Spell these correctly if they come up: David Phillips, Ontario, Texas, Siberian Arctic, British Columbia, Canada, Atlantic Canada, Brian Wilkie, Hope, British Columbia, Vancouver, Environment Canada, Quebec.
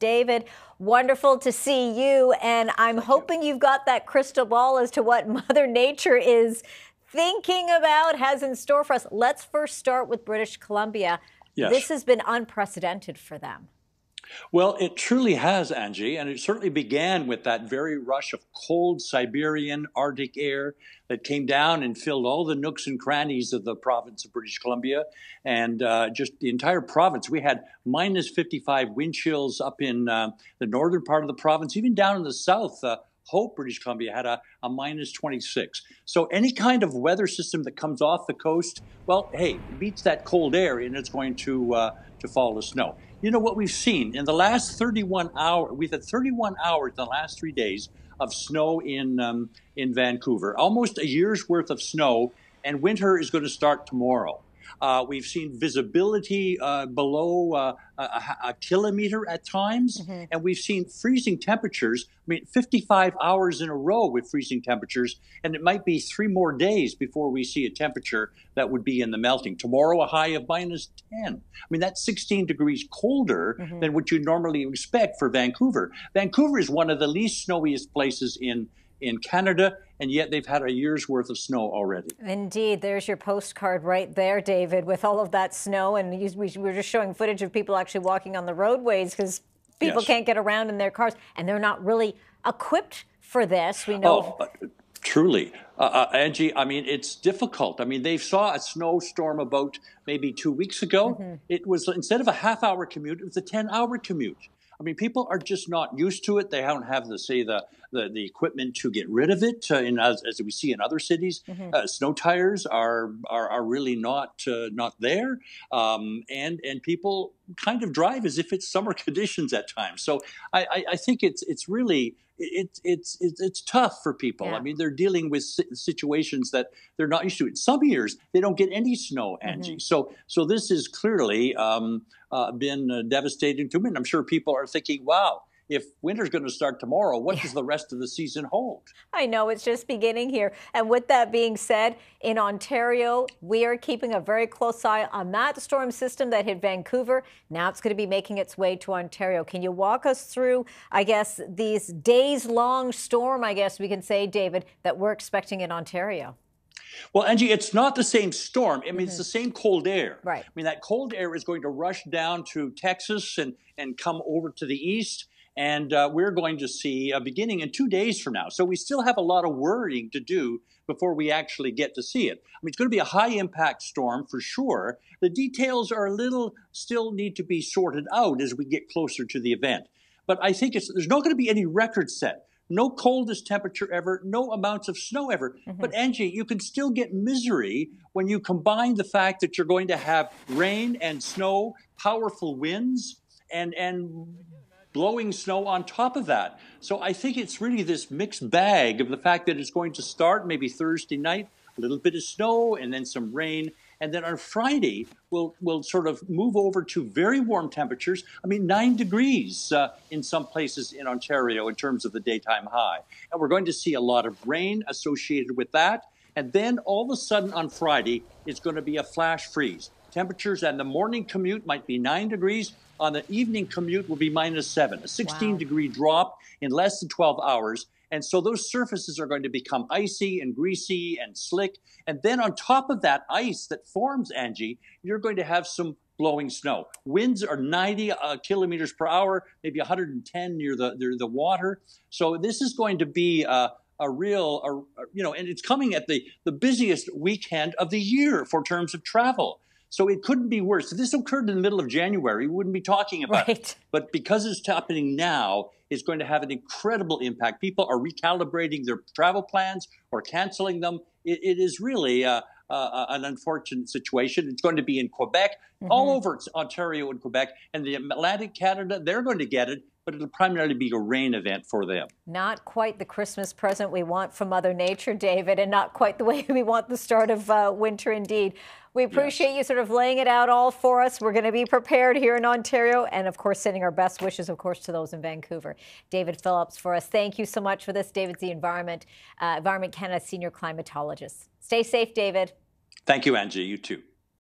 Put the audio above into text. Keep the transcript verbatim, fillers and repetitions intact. David, wonderful to see you, and I'm hoping you've got that crystal ball as to what Mother Nature is thinking about, has in store for us. Let's first start with British Columbia. Yes. This has been unprecedented for them. Well, it truly has, Angie, and it certainly began with that very rush of cold Siberian Arctic air that came down and filled all the nooks and crannies of the province of British Columbia, and uh, just the entire province. We had minus fifty-five wind chills up in uh, the northern part of the province, even down in the south. Uh, Hope, British Columbia, had a, a minus twenty-six. So any kind of weather system that comes off the coast, well, hey, it beats that cold air, and it's going to uh, to fall to snow. You know what we've seen in the last thirty-one hours? We've had thirty-one hours in the last three days of snow in um, in Vancouver, almost a year's worth of snow, and winter is going to start tomorrow. Uh, we've seen visibility uh, below uh, a, a kilometer at times, mm-hmm. and we've seen freezing temperatures. I mean, fifty-five hours in a row with freezing temperatures, and it might be three more days before we see a temperature that would be in the melting. Tomorrow, a high of minus ten. I mean, that's sixteen degrees colder mm-hmm. than what you normally expect for Vancouver. Vancouver is one of the least snowiest places in in Canada, and yet they've had a year's worth of snow already. Indeed. There's your postcard right there, David, with all of that snow. And you, we were just showing footage of people actually walking on the roadways because people yes. can't get around in their cars, and they're not really equipped for this. We know. Oh, uh, truly. Uh, uh, Angie, I mean, it's difficult. I mean, they saw a snowstorm about maybe two weeks ago. Mm-hmm. It was, instead of a half-hour commute, it was a ten-hour commute. I mean, people are just not used to it. They don't have the, say, the, the, the equipment to get rid of it. Uh, in, as, as we see in other cities, mm-hmm. uh, snow tires are, are, are really not, uh, not there. Um, and, and people kind of drive as if it's summer conditions at times. So I, I, I think it's, it's really, it, it's, it's, it's tough for people. Yeah. I mean, they're dealing with situations that they're not used to. In some years, they don't get any snow, Angie. Mm-hmm. So, so this is clearly um, uh, been uh, devastating to me. And I'm sure people are thinking, wow, if winter's going to start tomorrow, what yeah. does the rest of the season hold? I know, it's just beginning here. And with that being said, in Ontario, we are keeping a very close eye on that storm system that hit Vancouver. Now it's going to be making its way to Ontario. Can you walk us through, I guess, these days-long storm, I guess we can say, David, that we're expecting in Ontario? Well, Angie, it's not the same storm. I mean, mm-hmm. it's the same cold air. Right. I mean, that cold air is going to rush down to Texas and, and come over to the east. And uh, we're going to see a beginning in two days from now. So we still have a lot of worrying to do before we actually get to see it. I mean, it's going to be a high-impact storm for sure. The details are a little still need to be sorted out as we get closer to the event. But I think it's, there's not going to be any record set. No coldest temperature ever, no amounts of snow ever. Mm-hmm. But Angie, you can still get misery when you combine the fact that you're going to have rain and snow, powerful winds, and and... blowing snow on top of that. So I think it's really this mixed bag of the fact that it's going to start maybe Thursday night, a little bit of snow and then some rain. And then on Friday, we'll, we'll sort of move over to very warm temperatures. I mean, nine degrees uh, in some places in Ontario in terms of the daytime high. And we're going to see a lot of rain associated with that. And then all of a sudden on Friday, it's going to be a flash freeze. Temperatures and the morning commute might be nine degrees. On the evening commute will be minus seven, a sixteen degree drop in less than twelve hours. And so those surfaces are going to become icy and greasy and slick. And then on top of that ice that forms, Angie, you're going to have some blowing snow. Winds are ninety uh, kilometers per hour, maybe one hundred ten near the, near the water. So this is going to be uh, a real, uh, you know, and it's coming at the, the busiest weekend of the year for terms of travel. So it couldn't be worse. If this occurred in the middle of January, we wouldn't be talking about right. it. But because it's happening now, it's going to have an incredible impact. People are recalibrating their travel plans or canceling them. It, it is really uh, uh, an unfortunate situation. It's going to be in Quebec, mm-hmm. all over Ontario and Quebec, and the Atlantic Canada, they're going to get it. But it'll primarily be a rain event for them. Not quite the Christmas present we want from Mother Nature, David, and not quite the way we want the start of uh, winter indeed. We appreciate yes. you sort of laying it out all for us. We're going to be prepared here in Ontario and, of course, sending our best wishes, of course, to those in Vancouver. David Phillips for us. Thank you so much for this. David's the Environment, uh, Environment Canada Senior Climatologist. Stay safe, David. Thank you, Angie. You too.